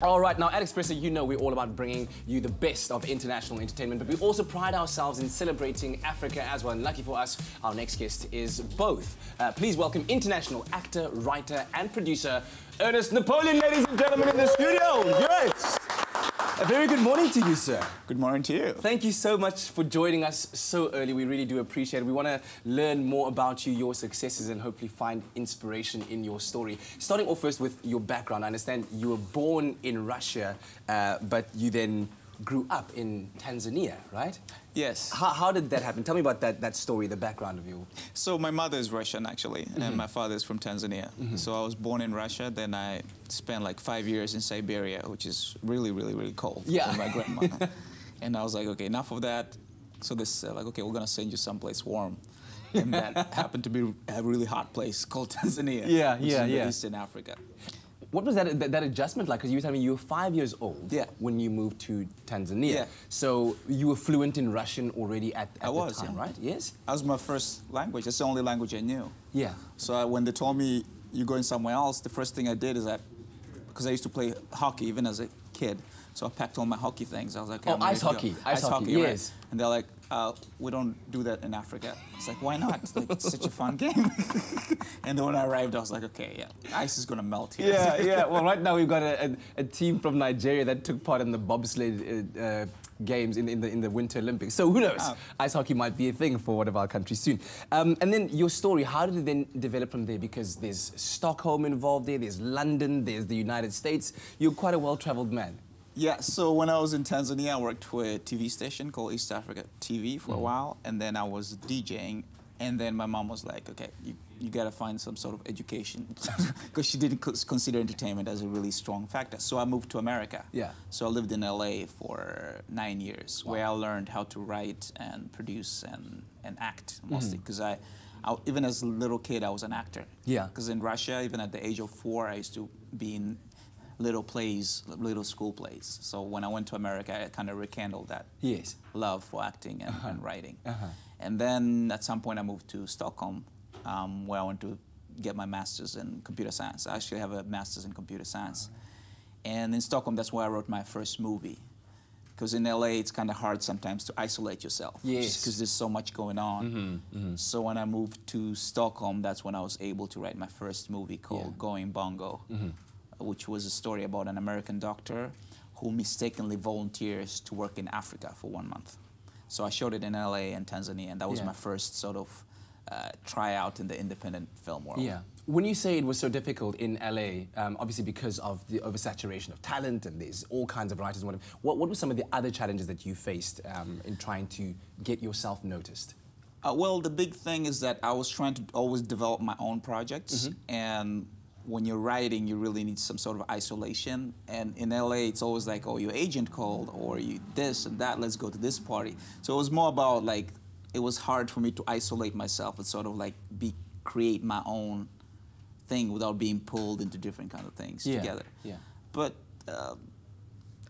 All right, now at Expresso, you know we're all about bringing you the best of international entertainment, but we also pride ourselves in celebrating Africa as well. And lucky for us, our next guest is both. Please welcome international actor, writer, and producer Ernest Napoleon, ladies and gentlemen, in the studio. Yes. A very good morning to you, sir. Good morning to you. Thank you so much for joining us so early. We really do appreciate it. We want to learn more about you, your successes, and hopefully find inspiration in your story. Starting off first with your background, I understand you were born in Russia, but you then grew up in Tanzania, right? Yes. How did that happen? Tell me about that story, the background of you. So my mother is Russian, actually, and my father is from Tanzania. So I was born in Russia, then I spent like 5 years in Siberia, which is really, really, really cold. Yeah. With my grandma. And I was like, okay, enough of that. So they said, like, okay, we're going to send you someplace warm. And that happened to be a really hot place called Tanzania. Yeah, which is in Eastern Africa. What was that adjustment like? Because you were telling me you were 5 years old when you moved to Tanzania. Yeah. So you were fluent in Russian already at the time, right? Yes. That was my first language. That's the only language I knew. Yeah. So when they told me you're going somewhere else, the first thing I did is because I used to play hockey even as a kid, so I packed all my hockey things. I was like, okay, oh, ice hockey, yes. Right. And they're like, we don't do that in Africa. It's like, why not? It's like, it's such a fun game. And then when I arrived, I was like, okay, ice is going to melt here. Yeah, yeah. Well, right now we've got a team from Nigeria that took part in the bobsled games in the Winter Olympics. So who knows? Ice hockey might be a thing for one of our countries soon. And then your story, how did it then develop from there? Because there's Stockholm involved there, there's London, there's the United States. You're quite a well-traveled man. Yeah, so when I was in Tanzania, I worked for a TV station called East Africa TV for a while, and then I was DJing, and then my mom was like, okay, you gotta find some sort of education, because she didn't consider entertainment as a really strong factor. So I moved to America. Yeah. So I lived in LA for 9 years, where I learned how to write and produce and act, mostly, because I, even as a little kid, I was an actor. Yeah. Because in Russia, even at the age of 4, I used to be in little plays, little school plays. So when I went to America, I kind of rekindled that love for acting and writing. And then at some point I moved to Stockholm, where I went to get my master's in computer science. I actually have a master's in computer science. And in Stockholm, that's where I wrote my first movie. Because in LA, it's kind of hard sometimes to isolate yourself. Yes. Because there's so much going on. So when I moved to Stockholm, that's when I was able to write my first movie called Going Bongo. Which was a story about an American doctor who mistakenly volunteers to work in Africa for 1 month. So I showed it in LA and Tanzania, and that was my first sort of tryout in the independent film world. Yeah. When you say it was so difficult in LA, obviously because of the oversaturation of talent and there's all kinds of writers and whatever, what were some of the other challenges that you faced in trying to get yourself noticed? Well, the big thing is that I was trying to always develop my own projects, and when you're writing, you really need some sort of isolation. And in LA, it's always like, oh, your agent called, or you this and that, let's go to this party. So it was more about, like, it was hard for me to isolate myself and sort of, like, create my own thing without being pulled into different kind of things together. Yeah. But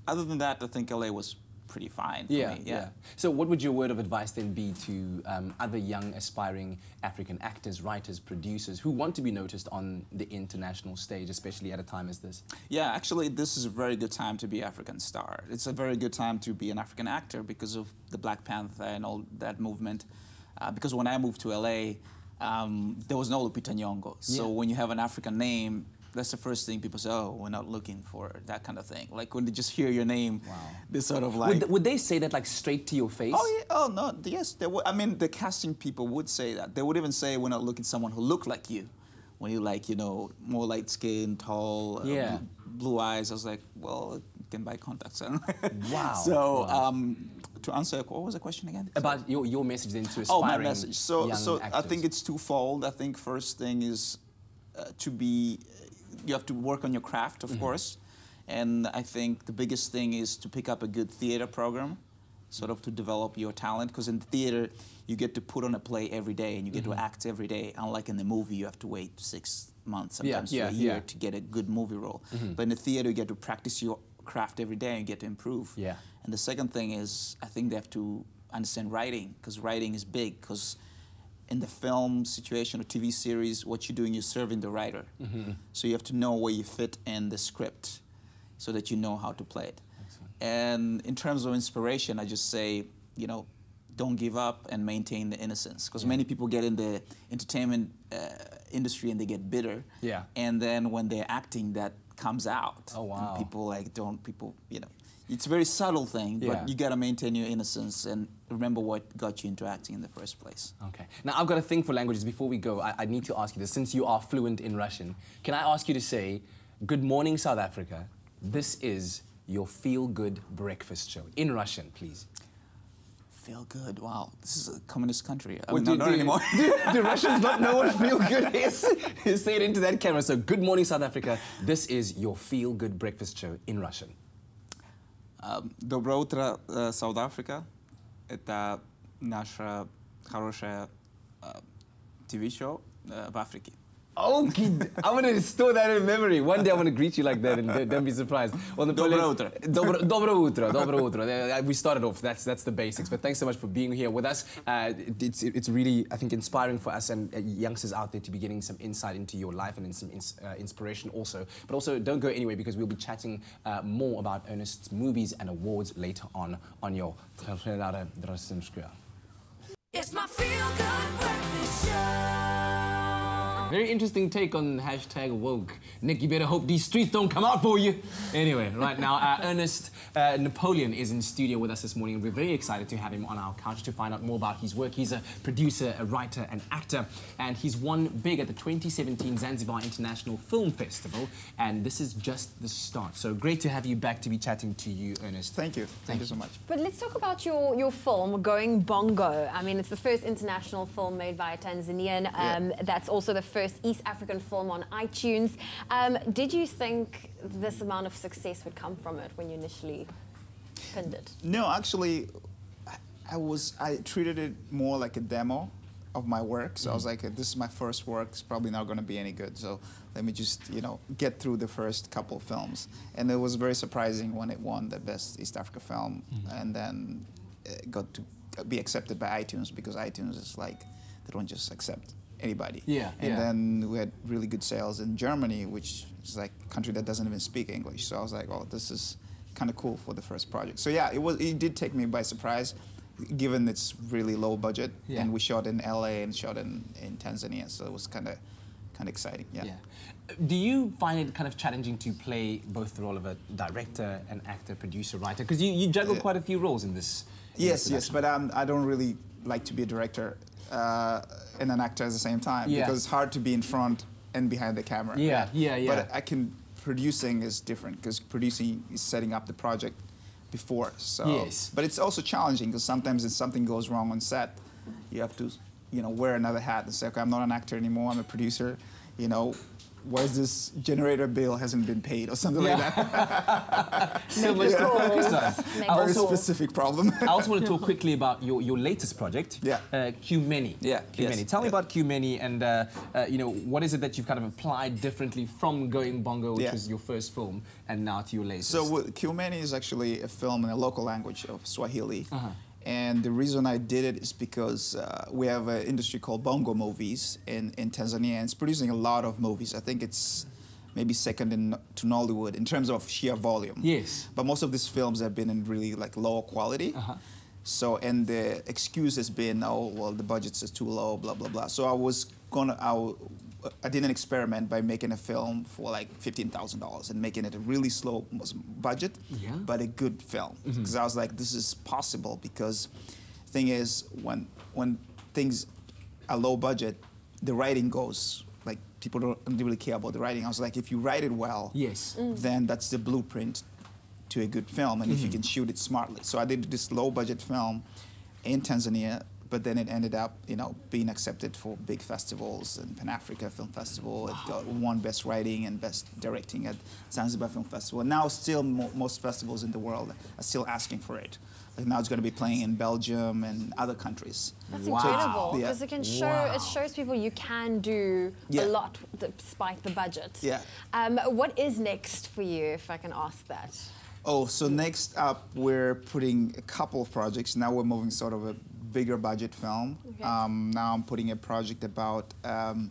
other than that, I think LA was pretty fine for me. Yeah. So what would your word of advice then be to other young aspiring African actors, writers, producers who want to be noticed on the international stage, especially at a time as this? Yeah, actually this is a very good time to be an African star. It's a very good time to be an African actor because of the Black Panther and all that movement. Because when I moved to LA, there was no Lupita Nyong'o. So when you have an African name, that's the first thing people say, oh, we're not looking for that kind of thing. Like, when they just hear your name, they sort of like... Would they say that, like, straight to your face? Oh, yeah. Oh, no, yes. They would. I mean, the casting people would say that. They would even say, we're not looking for someone who looked like you. When you're, like, you know, more light-skinned, tall, blue eyes. I was like, well, you can buy contacts. Wow. So, to answer, what was the question again? About your message then to aspiring young actors. Oh, my message. So I think it's twofold. I think first thing is to be... You have to work on your craft, of course, and I think the biggest thing is to pick up a good theater program, sort of to develop your talent, because in the theater, you get to put on a play every day, and you get to act every day, unlike in the movie, you have to wait 6 months, sometimes to a year, to get a good movie role. But in the theater, you get to practice your craft every day, and you get to improve. Yeah. And the second thing is, I think they have to understand writing, because writing is big, because in the film situation or TV series, what you're doing, you're serving the writer. So you have to know where you fit in the script. so that you know how to play it. Excellent. And in terms of inspiration, I just say, you know, don't give up and maintain the innocence. Because many people get in the entertainment industry and they get bitter. Yeah. And then when they're acting, that comes out. Oh, wow. And people like don't, people, you know. It's a very subtle thing, but you got to maintain your innocence and remember what got you into acting in the first place. Okay. Now, I've got a thing for languages. Before we go, I need to ask you this. Since you are fluent in Russian, can I ask you to say, good morning, South Africa. This is your feel-good breakfast show. In Russian, please. Feel good. Wow, this is a communist country. I mean, not anymore. Do Russians not know what feel good is? Say it into that camera. So, good morning, South Africa. This is your feel good breakfast show in Russian. Доброе утро, South Africa. Это наша хорошая TV show в Африке. Okay, I'm going to store that in memory. One day I'm going to greet you like that and don't be surprised. Well, Dobro utro. We started off, that's the basics. But thanks so much for being here with us. It's really, I think, inspiring for us and youngsters out there to be getting some insight into your life and some inspiration also. But also, don't go anywhere because we'll be chatting more about Ernest's movies and awards later on your... It's my feel-good breakfast show. Very interesting take on #woke. Nick, you better hope these streets don't come out for you. Anyway, right now, Ernest Napoleon is in studio with us this morning. We're very excited to have him on our couch to find out more about his work. He's a producer, a writer, an actor, and he's won big at the 2017 Zanzibar International Film Festival, and this is just the start. So great to have you back to be chatting to you, Ernest. Thank you. Thank you so much. But let's talk about your film, Going Bongo. I mean, it's the first international film made by a Tanzanian. That's also the first East African film on iTunes. Did you think this amount of success would come from it when you initially pinned it? No, actually, I treated it more like a demo of my work. So I was like, this is my first work. It's probably not going to be any good. So let me just, you know, get through the first couple films. And it was very surprising when it won the best East Africa film, and then it got to be accepted by iTunes, because iTunes is like, they don't just accept anybody. Yeah. And then we had really good sales in Germany, which is like a country that doesn't even speak English. So I was like, well, this is kind of cool for the first project. So yeah, it did take me by surprise, given it's really low budget, and we shot in LA and shot in Tanzania. So it was kind of exciting. Yeah. Do you find it kind of challenging to play both the role of a director, an actor, producer, writer? Because you juggle quite a few roles in this. Yes, but I don't really like to be a director and an actor at the same time, because it's hard to be in front and behind the camera. But producing is different, because producing is setting up the project before. So, but it's also challenging, because sometimes if something goes wrong on set, you have to, you know, wear another hat and say, okay, I'm not an actor anymore, I'm a producer. You know, where's this generator bill hasn't been paid or something like that. So much to focus on. Very specific problem. I also want to talk quickly about your latest project, Kumeni. Tell me about Kumeni and you know, what is it that you've kind of applied differently from Going Bongo, which was your first film, and now to your latest? So Kumeni is actually a film in a local language of Swahili. And the reason I did it is because we have an industry called Bongo Movies in Tanzania, and it's producing a lot of movies. I think it's maybe second to Nollywood in terms of sheer volume. Yes. But most of these films have been in really like low quality. So, and the excuse has been, oh, well, the budgets are too low, blah, blah, blah. So I was gonna, I did an experiment by making a film for like $15,000 and making it a really slow budget, but a good film. Because I was like, this is possible, because thing is, when things are low budget, the writing goes, like people don't really care about the writing. I was like, if you write it well, then that's the blueprint to a good film, and if you can shoot it smartly. So I did this low budget film in Tanzania, but then it ended up, you know, being accepted for big festivals and Pan-Africa Film Festival. Wow. It got won Best Writing and Best Directing at Zanzibar Film Festival. Now still most festivals in the world are still asking for it. Like now it's going to be playing in Belgium and other countries. That's incredible, because it can show, it shows people you can do a lot despite the budget. What is next for you, if I can ask that? Oh, so next up we're putting a couple of projects. Now we're moving sort of a bigger budget film. Now I'm putting a project about an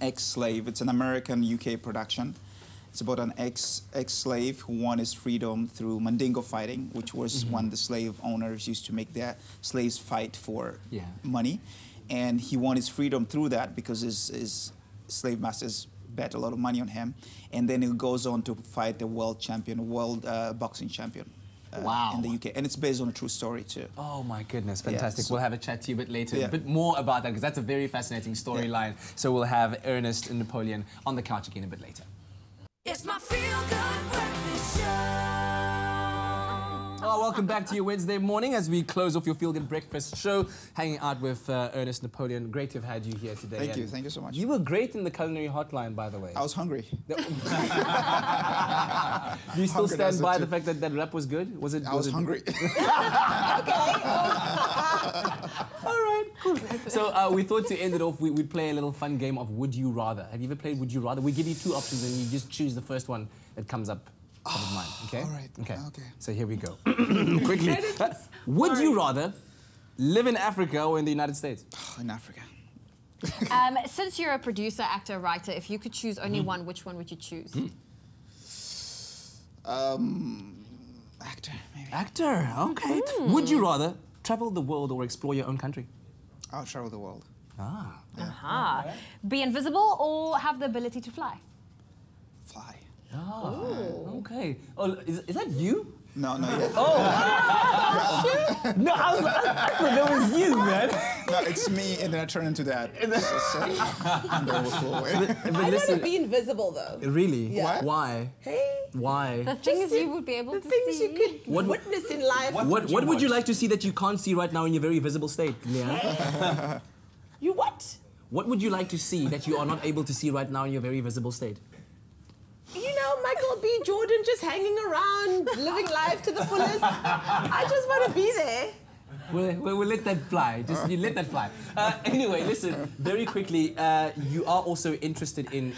ex-slave. It's an American UK production. It's about an ex-slave who won his freedom through Mandingo fighting, which was when the slave owners used to make their slaves fight for money. And he won his freedom through that because his slave masters bet a lot of money on him. And then he goes on to fight the world champion, world boxing champion. Wow. In the UK. And it's based on a true story, too. Oh, my goodness. Fantastic. Yeah, so we'll have a chat to you a bit later. Yeah. A bit more about that, because that's a very fascinating storyline. Yeah. So we'll have Ernest and Napoleon on the couch again a bit later. It's my feel-good breakfast show. Oh, welcome back to your Wednesday morning as we close off your feel-good breakfast show, hanging out with Ernest Napoleon. Great to have had you here today. Thank you. Thank you so much. You were great in the culinary hotline, by the way. I was hungry. Do you still stand by the fact that that rap was good? Was it? I was hungry. Okay. All right. Cool. So we thought to end it off, we'd play a little fun game of Would You Rather. Have you ever played Would You Rather? We give you two options and you just choose the first one that comes up of mind. Okay. All right. Okay. Okay. So here we go. Quickly. Would you rather live in Africa or in the United States? Oh, in Africa. Since you're a producer, actor, writer, if you could choose only one, which one would you choose? Actor, maybe. Actor, okay. Would you rather travel the world or explore your own country? I'll travel the world. Ah. Yeah. Be invisible or have the ability to fly? Fly. Oh, okay. Oh, is that you? No, no. Yeah. Oh. No, I thought that was you, man. No, it's me, and then I turn into that. And then we'll go away. I'd rather be invisible, though. Really? Yeah. Why? Hey. Why? The things you would be able to see. The things you could witness in life. What would you like to see that you can't see right now in your very visible state? Yeah. Hey. You what? What would you like to see that you are not able to see right now in your very visible state? You know, Michael B. Jordan just hanging around, living life to the fullest. I just want to be there. We'll let that fly. Just you let that fly. Anyway, listen, very quickly, you are also interested in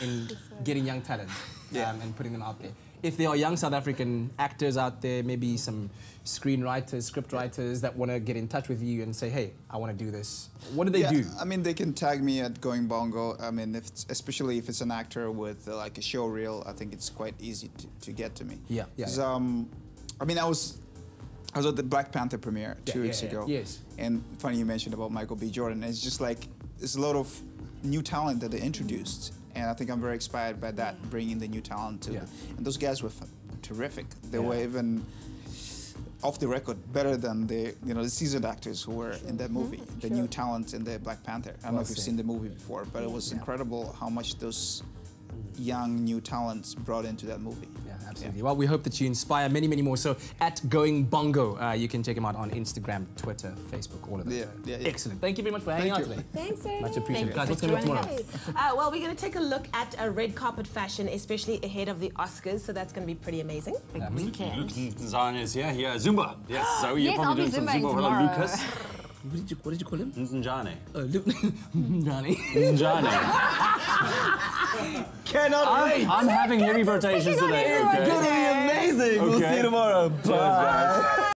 getting young talent and putting them out there. If there are young South African actors out there, maybe some screenwriters, scriptwriters that want to get in touch with you and say, hey, I want to do this, what do they do? I mean, they can tag me at Going Bongo. I mean, if it's, especially if it's an actor with like a show reel, I think it's quite easy to get to me. Yeah, yeah. I mean, I was at the Black Panther premiere 2 weeks ago. Yes. And funny you mentioned about Michael B. Jordan. It's just like, there's a lot of new talent that they introduced. And I think I'm very inspired by that, bringing the new talent to them. And those guys were terrific. They were even, off the record, better than the the seasoned actors who were in that movie, the new talent in the Black Panther. I don't know if you've seen the movie before, but it was incredible how much those young new talents brought into that movie. Yeah, absolutely. Well, we hope that you inspire many, many more. So at Going Bongo, you can check him out on Instagram, Twitter, Facebook, all of that. Yeah. Excellent. Thank you very much for hanging out today. Thanks, Ernest. Much appreciated. Guys, what's going on tomorrow? Well, we're going to take a look at a red carpet fashion, especially ahead of the Oscars. So that's going to be pretty amazing. Big weekend. Zahn is here. Zumba. Yes, so you're probably doing some Zumba. Hello, Lucas. What did you call him? Nzanjane. Nzanjane. Cannot wait. I'm having heavy rotations today. It's going to be amazing. Okay. We'll see you tomorrow. Bye.